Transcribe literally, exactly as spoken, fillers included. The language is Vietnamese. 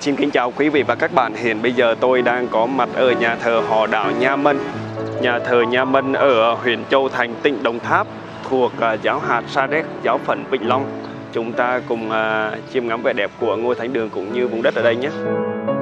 Xin kính chào quý vị và các bạn. Hiện bây giờ tôi đang có mặt ở nhà thờ họ đạo Nha Mân. Nhà thờ Nha Mân ở huyện Châu Thành, tỉnh Đồng Tháp, thuộc giáo hạt Sa Đéc, giáo phận Vĩnh Long. Chúng ta cùng chiêm ngắm vẻ đẹp của ngôi thánh đường cũng như vùng đất ở đây nhé.